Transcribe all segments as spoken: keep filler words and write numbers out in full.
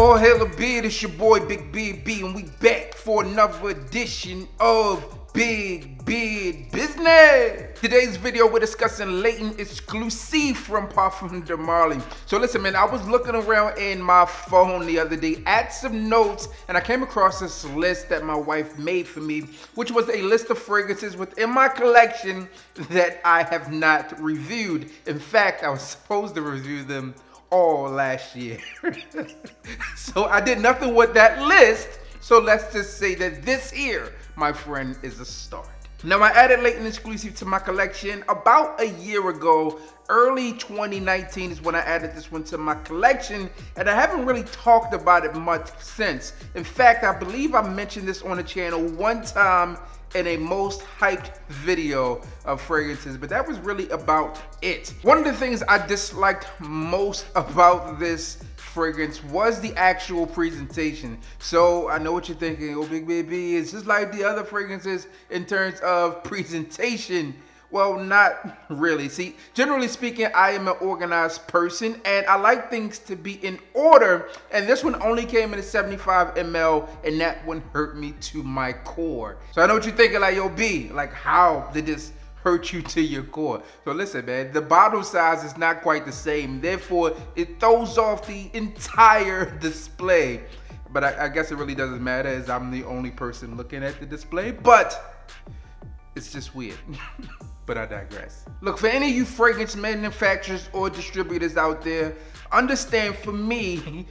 All hail the beard, it's your boy Big Beard B, and we back for another edition of Big Beard Business. Today's video, we're discussing Layton Exclusif from Parfums de Marly. So listen, man, I was looking around in my phone the other day at some notes, and I came across this list that my wife made for me, which was a list of fragrances within my collection that I have not reviewed. In fact, I was supposed to review them all last year. So I did nothing with that list. So let's just say that this here, my friend, is a start. Now, I added Layton Exclusif to my collection about a year ago. Early twenty nineteen is when I added this one to my collection, and I haven't really talked about it much since. In fact, I believe I mentioned this on the channel one time in a most hyped video of fragrances, but that was really about it. One of the things I disliked most about this fragrance was the actual presentation. So I know what you're thinking, oh Big Baby, it's just like the other fragrances in terms of presentation. Well, not really. See, generally speaking, I am an organized person and I like things to be in order. And this one only came in a seventy-five milliliters, and that one hurt me to my core. So I know what you're thinking, like, yo, B, like, how did this hurt you to your core? So listen, man, the bottle size is not quite the same. Therefore, it throws off the entire display. But I, I guess it really doesn't matter, as I'm the only person looking at the display. But it's just weird. But I digress. Look, for any of you fragrance manufacturers or distributors out there, understand, for me,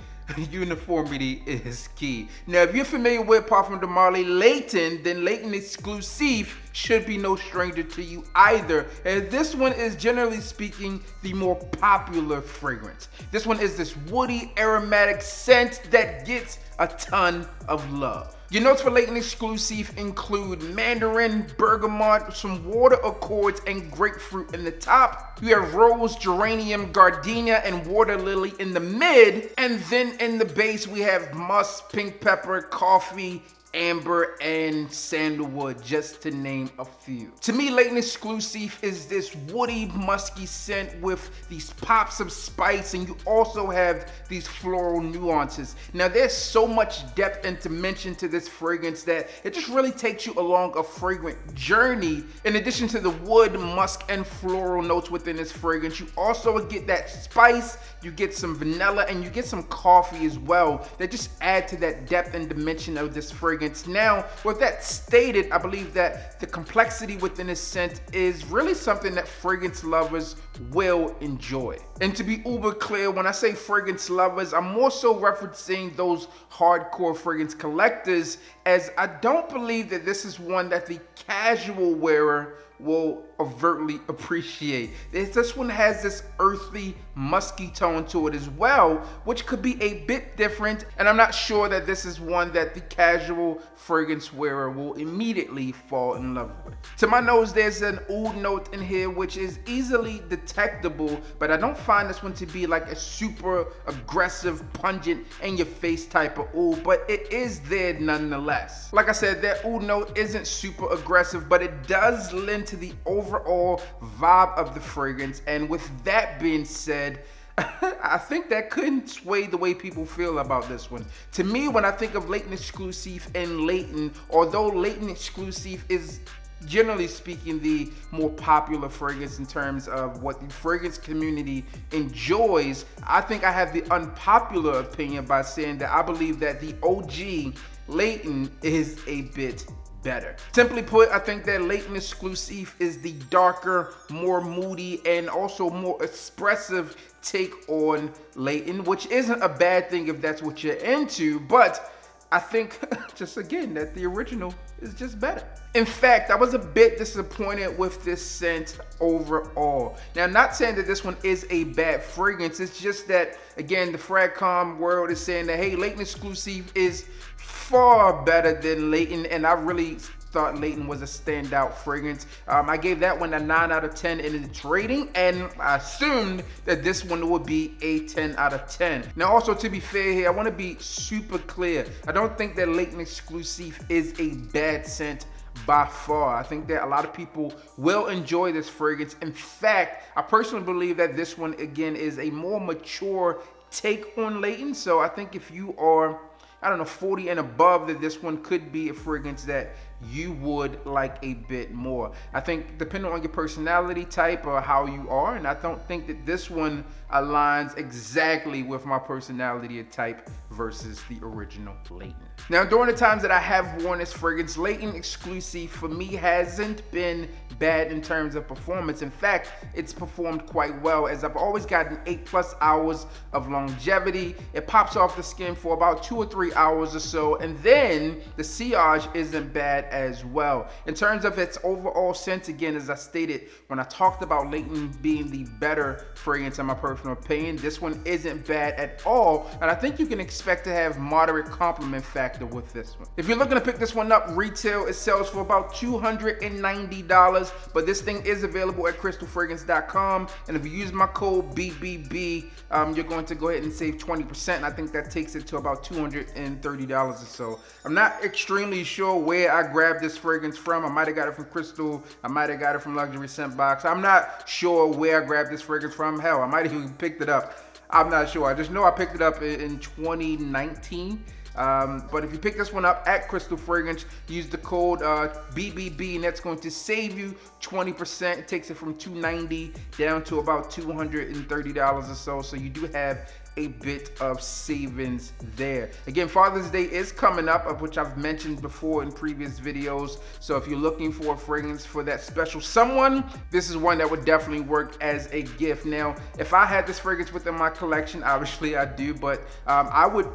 uniformity is key. Now, if you're familiar with Parfums de Marly Layton, then Layton Exclusif should be no stranger to you either. And this one is, generally speaking, the more popular fragrance. This one is this woody aromatic scent that gets a ton of love. Your notes for Layton Exclusif include mandarin, bergamot, some water accords, and grapefruit in the top. You have rose, geranium, gardenia, and water lily in the mid. And then in the base, we have musk, pink pepper, coffee, amber, and sandalwood, just to name a few. To me, Layton Exclusif is this woody, musky scent with these pops of spice, and you also have these floral nuances. Now, there's so much depth and dimension to this fragrance that it just really takes you along a fragrant journey. In addition to the wood, musk, and floral notes within this fragrance, you also get that spice, you get some vanilla, and you get some coffee as well that just add to that depth and dimension of this fragrance. Now, with that stated, I believe that the complexity within this scent is really something that fragrance lovers will enjoy. And to be uber clear, when I say fragrance lovers, I'm more so referencing those hardcore fragrance collectors, as I don't believe that this is one that the casual wearer will overtly appreciate. This one has this earthy, musky tone to it as well, which could be a bit different, and I'm not sure that this is one that the casual fragrance wearer will immediately fall in love with. To my nose, there's an oud note in here which is easily detectable, but I don't find this one to be like a super aggressive, pungent, in your face type of oud, but it is there nonetheless. Like I said, that oud note isn't super aggressive, but it does lend to the overall vibe of the fragrance. And with that being said, I think that couldn't sway the way people feel about this one. To me, when I think of Layton Exclusif and Layton, although Layton Exclusif is, generally speaking, the more popular fragrance in terms of what the fragrance community enjoys, I think I have the unpopular opinion by saying that I believe that the O G Layton is a bit better. Simply put, I think that Layton Exclusif is the darker, more moody, and also more expressive take on Layton, which isn't a bad thing if that's what you're into, but I think, just again, that the original is just better. In fact, I was a bit disappointed with this scent overall. Now, I'm not saying that this one is a bad fragrance. It's just that, again, the fragcom world is saying that, hey, Layton Exclusif is far better than Layton, and I really thought Layton was a standout fragrance. Um, I gave that one a nine out of ten in its rating, and I assumed that this one would be a ten out of ten. Now, also, to be fair here, I want to be super clear. I don't think that Layton Exclusif is a bad scent by far. I think that a lot of people will enjoy this fragrance. In fact, I personally believe that this one, again, is a more mature take on Layton. So I think if you are, I don't know, forty and above, that this one could be a fragrance that you would like a bit more. I think depending on your personality type or how you are, and I don't think that this one aligns exactly with my personality type versus the original Layton. Now, during the times that I have worn this fragrance, Layton Exclusif for me hasn't been bad in terms of performance. In fact, it's performed quite well, as I've always gotten eight plus hours of longevity. It pops off the skin for about two or three hours or so, and then the sillage isn't bad as well. In terms of its overall scent, again, as I stated when I talked about Layton being the better fragrance in my personal opinion, this one isn't bad at all, and I think you can expect to have moderate compliment factor with this one. If you're looking to pick this one up retail, it sells for about two hundred ninety dollars, but this thing is available at Crystal Fragrance dot com, and if you use my code B B B, um, you're going to go ahead and save twenty percent, and I think that takes it to about two hundred thirty dollars or so. I'm not extremely sure where I grabbed this fragrance from. I might have got it from Crystal, I might have got it from Luxury Scent Box. I'm not sure where I grabbed this fragrance from. Hell, I might have even picked it up. I'm not sure. I just know I picked it up in twenty nineteen. Um, but if you pick this one up at Crystal Fragrance, use the code uh, B B B, and that's going to save you twenty percent. It takes it from two ninety down to about two hundred thirty dollars or so. So you do have a bit of savings there. Again, Father's Day is coming up, of which I've mentioned before in previous videos. So if you're looking for a fragrance for that special someone, this is one that would definitely work as a gift. Now, if I had this fragrance within my collection, obviously I do, but um, I would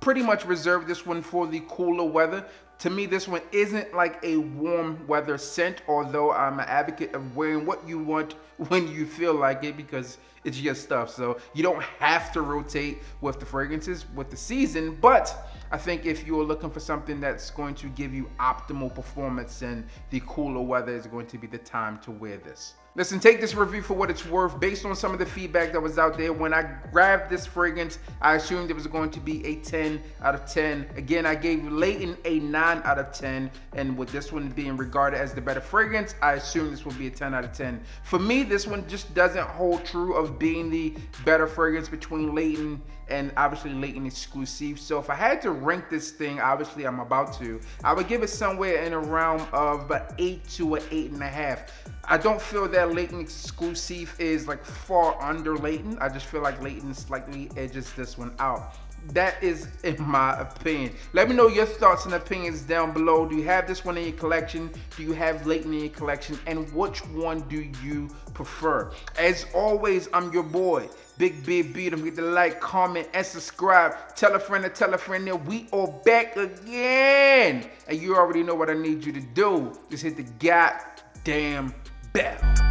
pretty much reserve this one for the cooler weather. To me, this one isn't like a warm weather scent, although I'm an advocate of wearing what you want when you feel like it, because it's your stuff. So you don't have to rotate with the fragrances with the season, but I think if you're looking for something that's going to give you optimal performance, and the cooler weather is going to be the time to wear this. Listen, take this review for what it's worth. Based on some of the feedback that was out there, when I grabbed this fragrance, I assumed it was going to be a ten out of ten. Again, I gave Layton a nine out of ten, and with this one being regarded as the better fragrance, I assume this will be a ten out of ten. For me, this one just doesn't hold true of being the better fragrance between Layton and obviously Layton Exclusif. So if I had to rank this thing, obviously I'm about to, I would give it somewhere in a realm of an eight to an eight and a half. I don't feel that Layton Exclusif is like far under Layton. I just feel like Layton slightly edges this one out. That is in my opinion. Let me know your thoughts and opinions down below. Do you have this one in your collection? Do you have Layton in your collection? And which one do you prefer? As always, I'm your boy, Big Beard Business. Don't forget to like, comment, and subscribe. Tell a friend to tell a friend that we are back again. And you already know what I need you to do. Just hit the goddamn bell.